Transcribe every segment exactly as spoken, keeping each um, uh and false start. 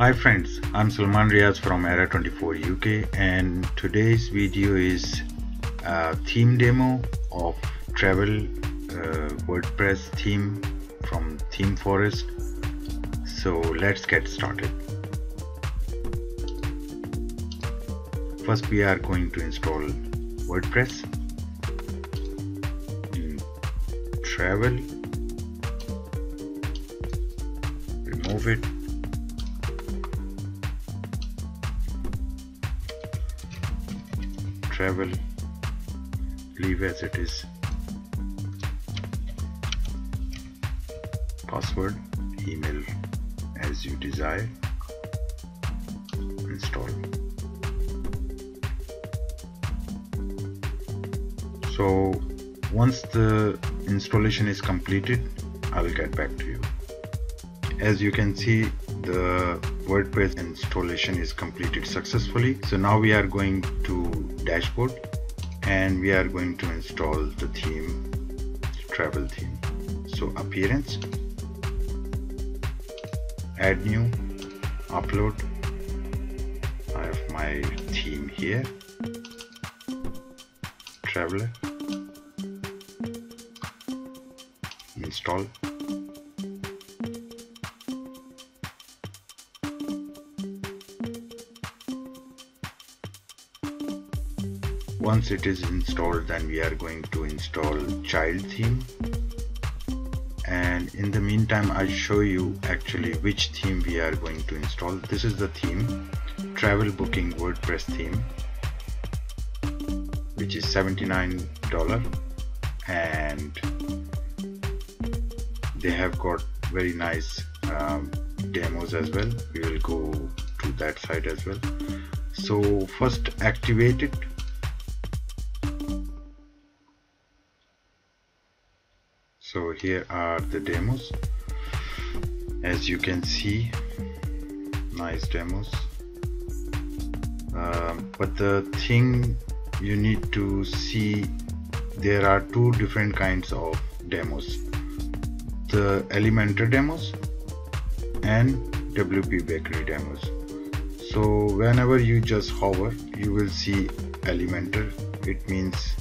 Hi friends, I'm Salman Riaz from E R A twenty-four U K, and today's video is a theme demo of Travel uh, WordPress theme from ThemeForest. So let's get started. First we are going to install WordPress in Travel, remove it. Travel, leave as it is. Password, email as you desire. Install. So once the installation is completed, I will get back to you. As you can see, the WordPress installation is completed successfully. So now we are going to dashboard and we are going to install the theme, travel theme. So appearance, add new, upload. I have my theme here, Traveler, install. Once it is installed, then we are going to install child theme, and in the meantime I'll show you actually which theme we are going to install. This is the theme, Travel Booking WordPress theme, which is seventy-nine dollars, and they have got very nice um, demos as well. We will go to that side as well. So first activate it. So here are the demos, as you can see, nice demos, um, but the thing you need to see, there are two different kinds of demos, the Elementor demos and W P Bakery demos. So whenever you just hover, you will see Elementor. It means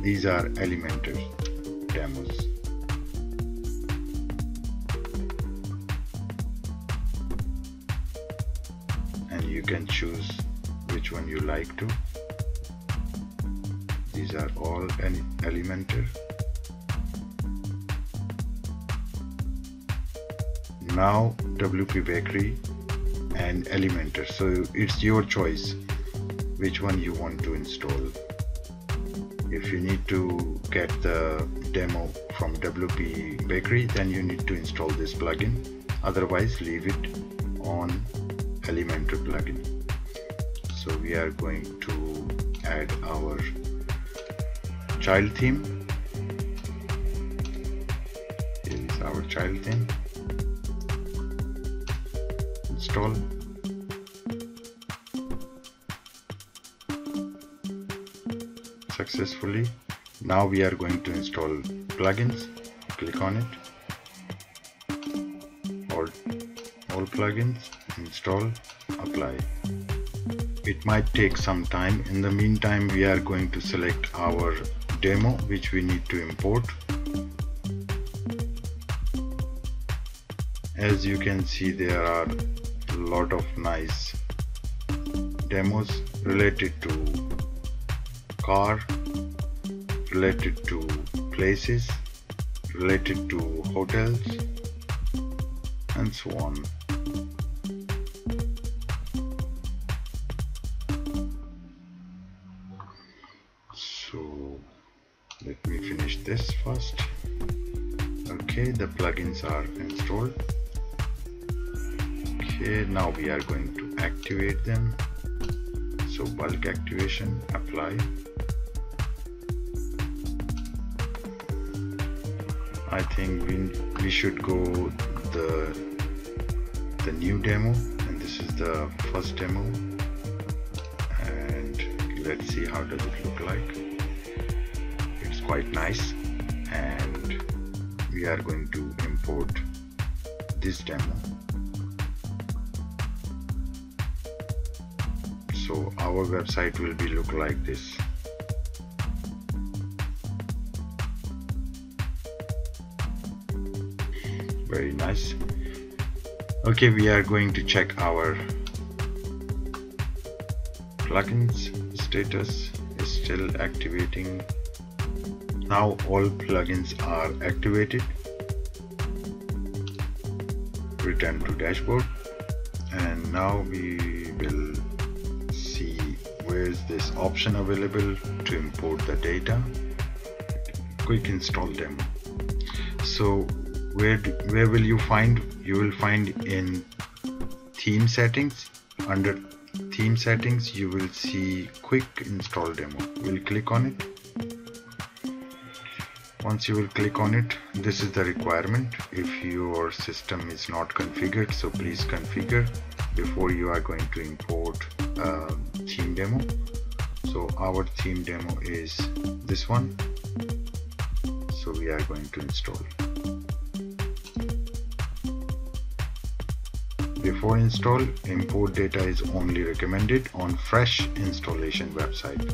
these are Elementor demos. You can choose which one you like to. These are all Elementor. Now W P Bakery and Elementor. So it's your choice which one you want to install. If you need to get the demo from W P Bakery, then you need to install this plugin. Otherwise, leave it on Elementor plugin. So we are going to add our child theme. Here is our child theme. Install. Successfully. Now we are going to install plugins. Click on it. All, all plugins. Install, apply. It might take some time. In the meantime, we are going to select our demo which we need to import. As you can see, there are a lot of nice demos related to car, related to places, related to hotels, and so on. So let me finish this first. Okay, the plugins are installed. Okay, now we are going to activate them. So bulk activation, apply. I think we, we should go the, the new demo, and this is the first demo, and let's see how does it look like. Quite nice, and we are going to import this demo. So our website will be look like this. Very nice. Okay, we are going to check our plugins status is still activating. Now all plugins are activated. Return to dashboard, and now we will see where is this option available to import the data. Quick install demo. So where do, where will you find? You will find in theme settings. Under theme settings you will see quick install demo. We'll click on it. Once you will click on it, this is the requirement. If your system is not configured, so please configure before you are going to import a theme demo. So our theme demo is this one, so we are going to install. Before install, import data is only recommended on fresh installation website.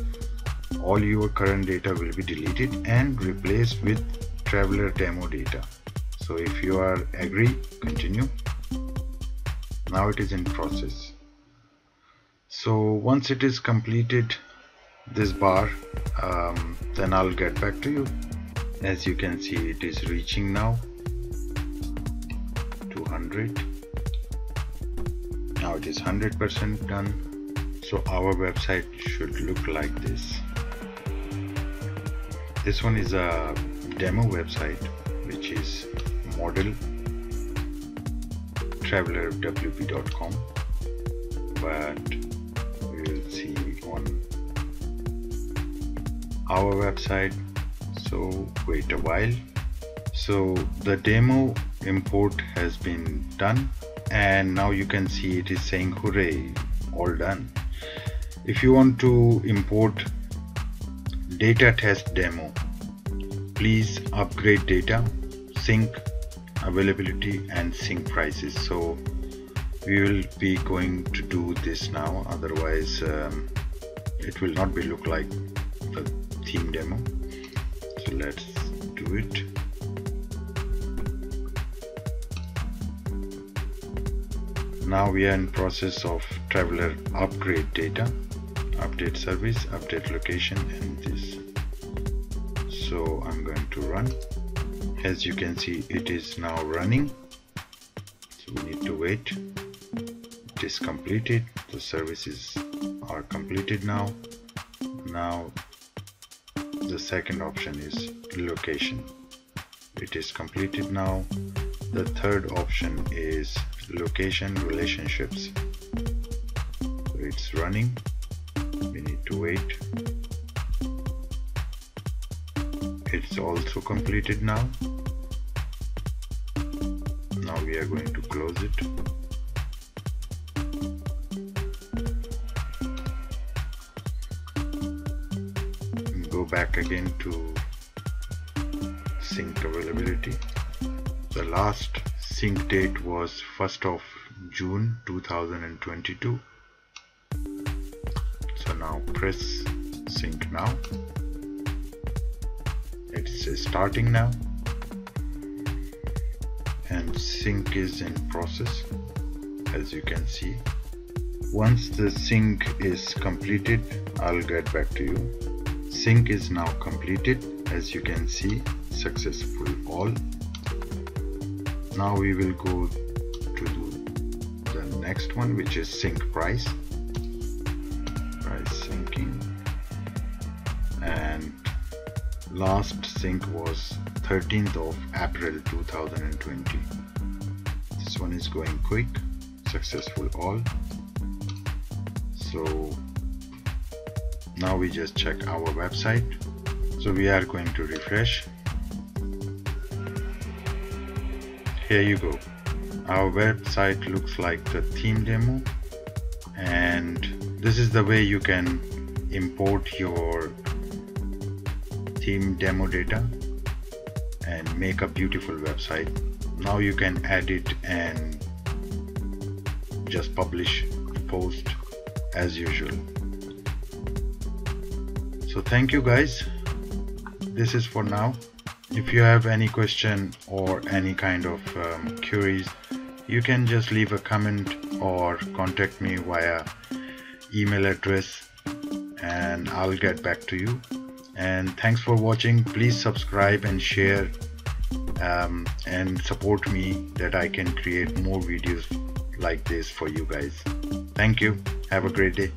All your current data will be deleted and replaced with Traveler demo data. So if you are agree, continue. Now it is in process. So once it is completed this bar, um, then I'll get back to you. As you can see, it is reaching now two hundred. Now it is one hundred percent done. So our website should look like this. This one is a demo website, which is model traveler w p dot com, but we will see on our website. So wait a while. So the demo import has been done, and now you can see it is saying hooray, all done. If you want to import data test demo, please upgrade data, sync availability and sync prices. So we will be going to do this now, otherwise um, it will not be look like the theme demo. So let's do it. Now we are in process of Traveler upgrade data, update service, update location and this. So I'm going to run. As you can see, it is now running. So we need to wait. It is completed. The services are completed now. Now the second option is location. It is completed now. The third option is location relationships. So it's running. We need to wait. It's also completed now. Now we are going to close it. Go back again to sync availability. The last sync date was first of June two thousand twenty-two. So now press sync now. It's starting now and sync is in process, as you can see. Once the sync is completed, I'll get back to you. Sync is now completed, as you can see, successful all. Now we will go to the next one, which is sync price, price syncing, and last sync was thirteenth of April two thousand twenty. This one is going quick, successful all. So now we just check our website. So we are going to refresh. Here you go. Our website looks like the theme demo, and this is the way you can import your theme demo data and make a beautiful website. Now you can add it and just publish, post as usual. So thank you guys. This is for now. If you have any question or any kind of um, queries, you can just leave a comment or contact me via email address and I'll get back to you. And thanks for watching. Please subscribe and share um, and support me that I can create more videos like this for you guys. Thank you. Have a great day.